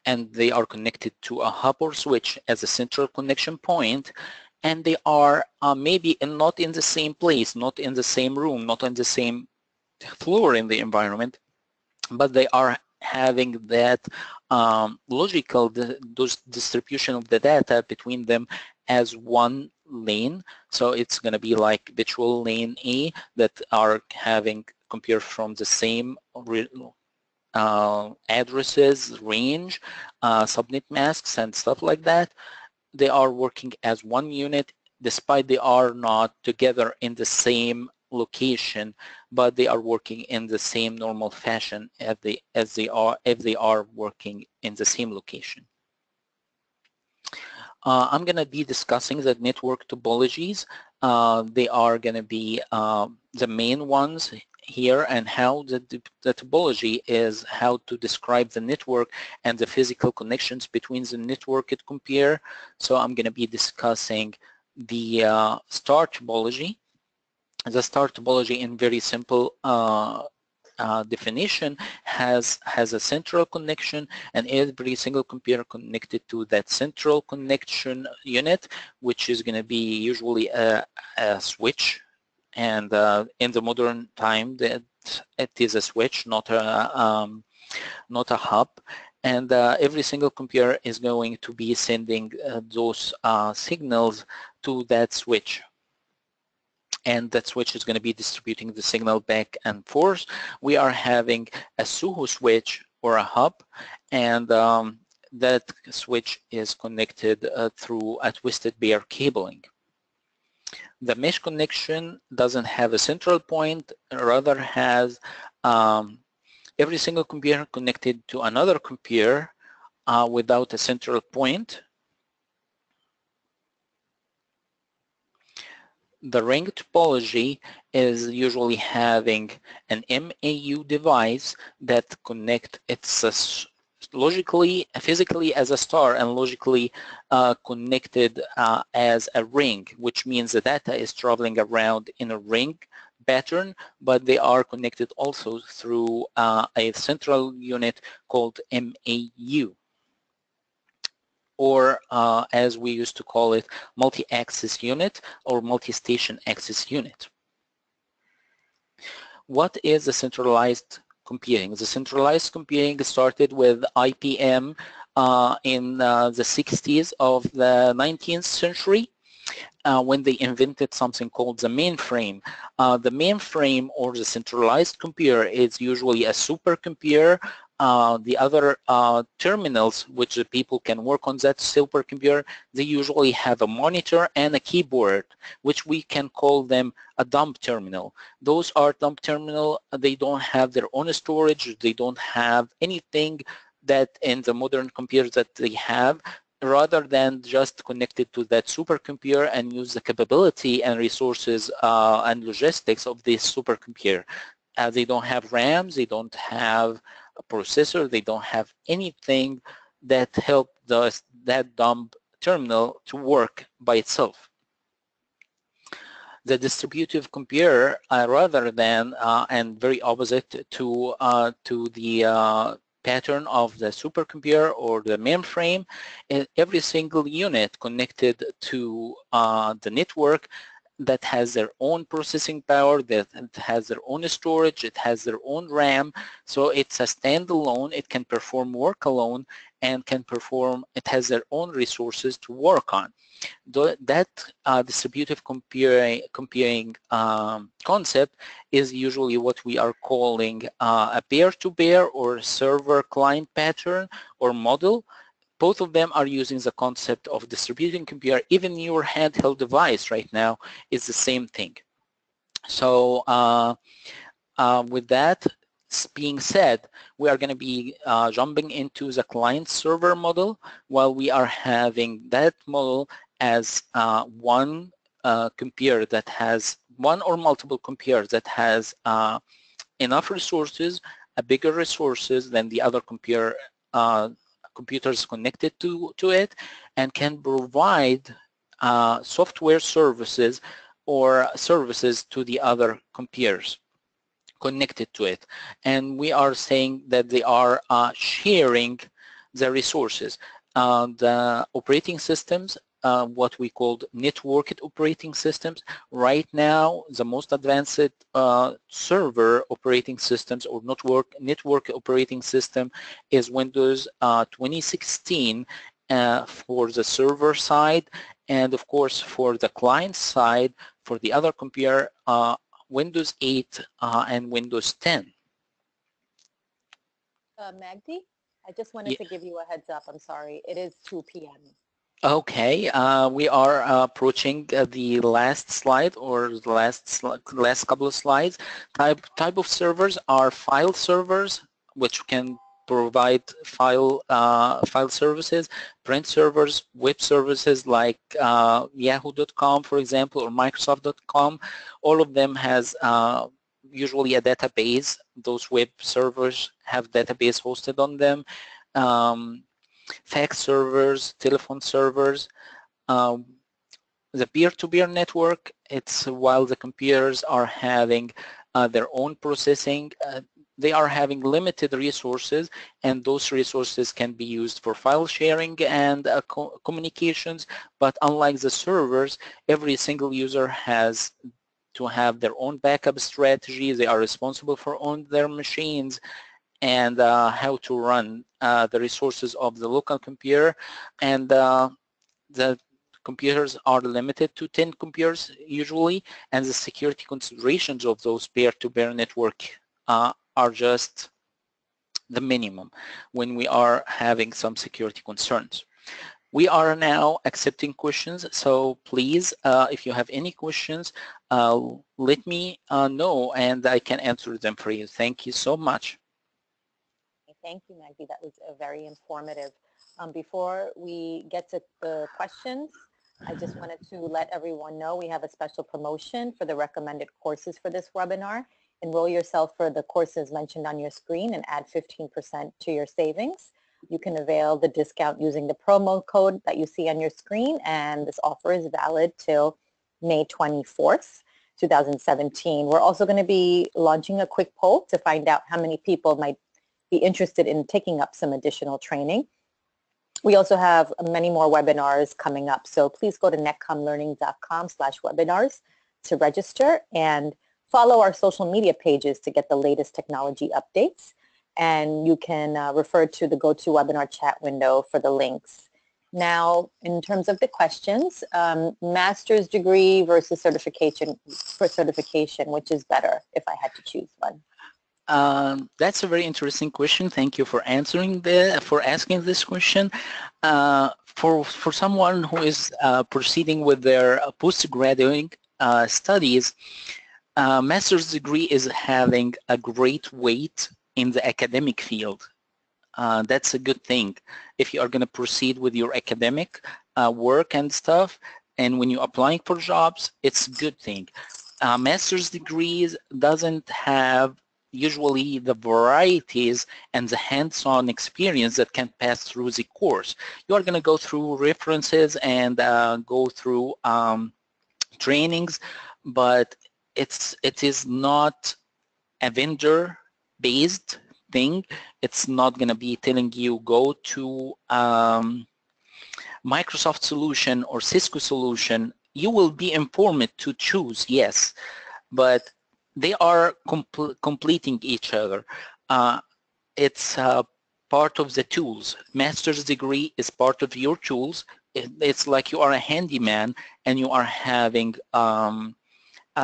and they are connected to a hub or switch as a central connection point, and they are uh, maybe not in the same place, not in the same room, not in the same floor in the environment, but they are having that um, logical the, those distribution of the data between them as one lane. So it's going to be like virtual lane A that are having compare from the same uh, addresses, range, uh, subnet masks and stuff like that. They are working as one unit despite they are not together in the same location, but they are working in the same normal fashion as they as they are if they are working in the same location. Uh, I'm going to be discussing the network topologies. Uh, they are going to be uh, the main ones here, and how the, the topology is how to describe the network and the physical connections between the network it compare. So I'm going to be discussing the uh, star topology. The star topology, in very simple uh, uh, definition, has has a central connection, and every single computer connected to that central connection unit, which is going to be usually a, a switch. And uh, in the modern time, that it is a switch, not a um, not a hub. And uh, every single computer is going to be sending uh, those uh, signals to that switch. And that switch is going to be distributing the signal back and forth. We are having a SUHO switch or a hub, and um, that switch is connected uh, through a twisted pair cabling. The mesh connection doesn't have a central point, rather has um, every single computer connected to another computer uh, without a central point. The ring topology is usually having an M A U device that connect its logically, physically as a star, and logically uh, connected uh, as a ring, which means the data is traveling around in a ring pattern, but they are connected also through uh, a central unit called M A U, or uh, as we used to call it, multi-axis unit or multi-station access unit. What is the centralized computing? The centralized computing started with I P M uh, in uh, the sixties of the nineteenth century, uh, when they invented something called the mainframe. Uh, the mainframe, or the centralized computer, is usually a supercomputer. Uh, the other uh, terminals which the people can work on that supercomputer, they usually have a monitor and a keyboard, which we can call them a dump terminal. Those are dump terminal. They don't have their own storage. They don't have anything that in the modern computers that they have, rather than just connected to that supercomputer and use the capability and resources uh, and logistics of this supercomputer. Uh, they don't have RAM, they don't have a processor, they don't have anything that help the, that dumb terminal to work by itself. The distributive computer, uh, rather than uh, and very opposite to uh, to the uh, pattern of the supercomputer or the mainframe, every single unit connected to uh, the network, that has their own processing power, that it has their own storage, it has their own RAM, so it's a standalone, it can perform work alone, and can perform, it has their own resources to work on. That uh, distributive computing, computing um, concept is usually what we are calling uh, a peer-to-peer or server-client pattern or model. Both of them are using the concept of distributing computer. Even your handheld device right now is the same thing. So uh, uh, with that being said, we are going to be uh, jumping into the client-server model, while we are having that model as uh, one uh, computer that has one or multiple computers that has uh, enough resources, a bigger resources than the other computer uh, computers connected to to it, and can provide uh, software services or services to the other computers connected to it. And we are saying that they are uh, sharing the resources. Uh, the operating systems, uh, what we called networked operating systems. Right now, the most advanced uh, server operating systems or network, network operating system is Windows uh, twenty sixteen uh, for the server side, and of course for the client side, for the other computer, uh, Windows eight uh, and Windows ten. Uh, Magdi, I just wanted yeah. to give you a heads up. I'm sorry. It is two P M Okay. Uh, we are uh, approaching uh, the last slide or the last sl last couple of slides. Type, type of servers are file servers, which can provide file uh, file services, print servers, web services like uh, Yahoo dot com, for example, or Microsoft dot com. All of them has uh, usually a database. Those web servers have database hosted on them. Um, fax servers, telephone servers. Um, the peer-to-peer network, it's while the computers are having uh, their own processing, uh, they are having limited resources, and those resources can be used for file sharing and uh, co communications, but unlike the servers, every single user has to have their own backup strategy. They are responsible for on their machines and uh, how to run uh, the resources of the local computer, and uh, the computers are limited to ten computers usually, and the security considerations of those peer-to-peer network uh, are just the minimum when we are having some security concerns. We are now accepting questions, so please, uh, if you have any questions, uh, let me uh, know and I can answer them for you. Thank you so much. Thank you, Magdi. That was a very informative. Um, before we get to the questions, I just wanted to let everyone know we have a special promotion for the recommended courses for this webinar. Enroll yourself for the courses mentioned on your screen and add fifteen percent to your savings. You can avail the discount using the promo code that you see on your screen, and this offer is valid till May twenty-fourth, two thousand seventeen. We're also going to be launching a quick poll to find out how many people might be interested in taking up some additional training. We also have many more webinars coming up, so please go to netcom learning dot com slash webinars to register, and follow our social media pages to get the latest technology updates, and you can uh, refer to the GoToWebinar chat window for the links. Now, in terms of the questions, um, master's degree versus certification for certification, which is better if I had to choose one? Um, that's a very interesting question. Thank you for answering the for asking this question. Uh, for for someone who is uh, proceeding with their uh, postgraduate uh, studies. Uh, master's degree is having a great weight in the academic field. Uh, that's a good thing. If you are going to proceed with your academic uh, work and stuff, and when you're applying for jobs, it's a good thing. Uh, master's degrees doesn't have usually the varieties and the hands-on experience that can pass through the course. You are going to go through references and uh, go through um, trainings, but It's, it is not a vendor-based thing. It's not going to be telling you go to um, Microsoft solution or Cisco solution. You will be informed to choose, yes, but they are compl completing each other. Uh, it's uh, part of the tools. Master's degree is part of your tools. It, it's like you are a handyman and you are having um,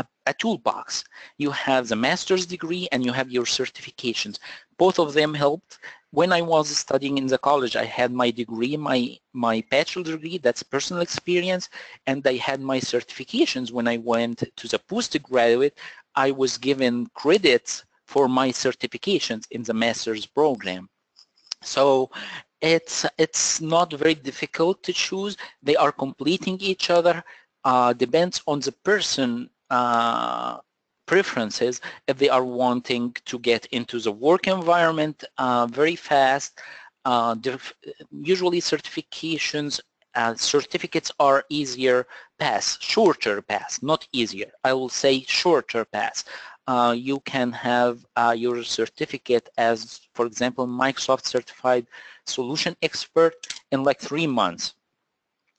A, a toolbox. You have the master's degree and you have your certifications. Both of them helped. When I was studying in the college, I had my degree, my, my bachelor's degree, that's personal experience, and I had my certifications. When I went to the postgraduate, I was given credits for my certifications in the master's program. So it's, it's not very difficult to choose. They are completing each other. Uh, depends on the person Uh, preferences if they are wanting to get into the work environment uh, very fast. Uh, usually certifications uh, certificates are easier pass, shorter pass, not easier. I will say shorter pass. Uh, you can have uh, your certificate as, for example, Microsoft Certified Solution Expert in like three months.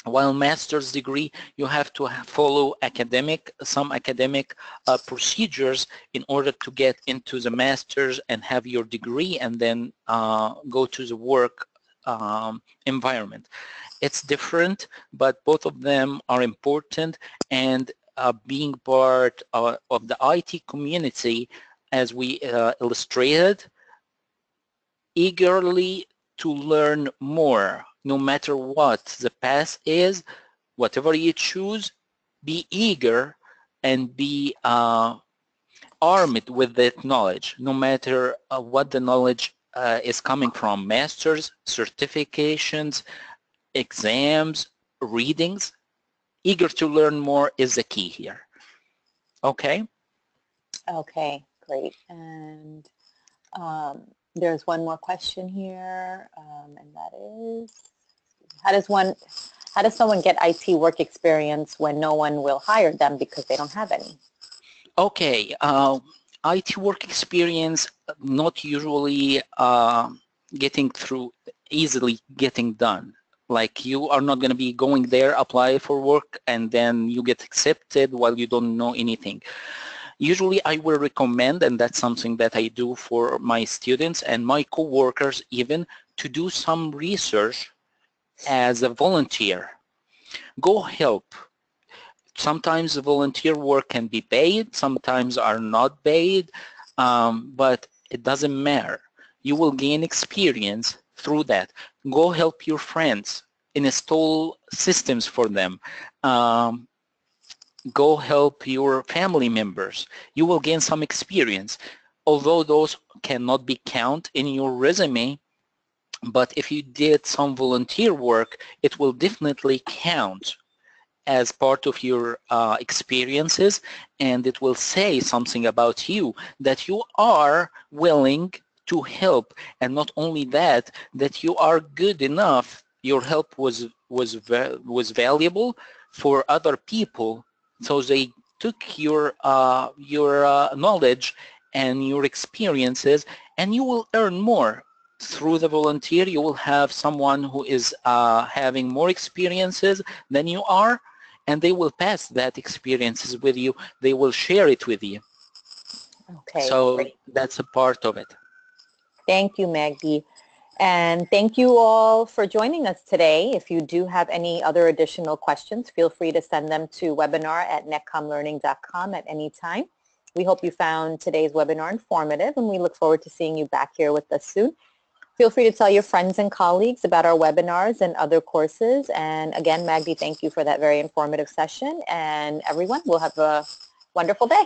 While master's degree, you have to follow academic, some academic uh, procedures in order to get into the master's and have your degree and then uh, go to the work um, environment. It's different, but both of them are important, and uh, being part uh, of the I T community, as we uh, illustrated, eagerly to learn more. No matter what the path is, whatever you choose, be eager and be uh, armed with that knowledge, no matter uh, what the knowledge uh, is coming from, masters, certifications, exams, readings. Eager to learn more is the key here. Okay? Okay, great. And um, there's one more question here, um, and that is, How does one, how does someone get I T work experience when no one will hire them because they don't have any? Okay, uh, I T work experience not usually uh, getting through, easily getting done. Like you are not going to be going there, apply for work, and then you get accepted while you don't know anything. Usually I will recommend, and that's something that I do for my students and my co-workers even, to do some research as a volunteer. Go help. Sometimes the volunteer work can be paid, sometimes are not paid, um, but it doesn't matter. You will gain experience through that. Go help your friends, install systems for them, um, go help your family members. You will gain some experience, although those cannot be counted in your resume. But if you did some volunteer work, it will definitely count as part of your uh, experiences, and it will say something about you, that you are willing to help. And not only that, that you are good enough, your help was, was, was valuable for other people, so they took your, uh, your uh, knowledge and your experiences, and you will earn more. Through the volunteer, you will have someone who is uh, having more experiences than you are, and they will pass that experiences with you. They will share it with you. Okay. So great. That's a part of it. Thank you, Magdi. And thank you all for joining us today. If you do have any other additional questions, feel free to send them to webinar at netcom learning dot com at any time. We hope you found today's webinar informative, and we look forward to seeing you back here with us soon. Feel free to tell your friends and colleagues about our webinars and other courses. And again, Magdi, thank you for that very informative session. And everyone, we'll have a wonderful day.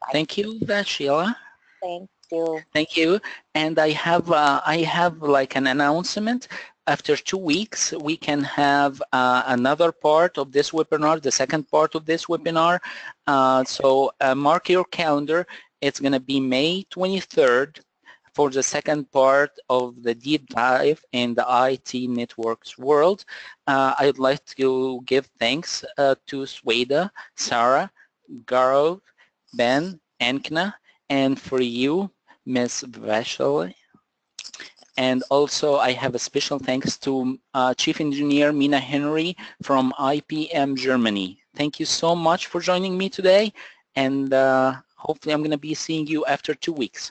Bye. Thank you, Sheila. Thank you. Thank you. And I have, uh, I have like an announcement. After two weeks, we can have uh, another part of this webinar, the second part of this webinar. Uh, so uh, mark your calendar. It's going to be May twenty-third. For the second part of the deep dive in the I T networks world. Uh, I'd like to give thanks uh, to Sweda, Sarah, Gaurav, Ben, Ankna, and for you, Miz Baishali. And also I have a special thanks to uh, Chief Engineer Mina Henry from I P M Germany. Thank you so much for joining me today, and uh, hopefully I'm going to be seeing you after two weeks.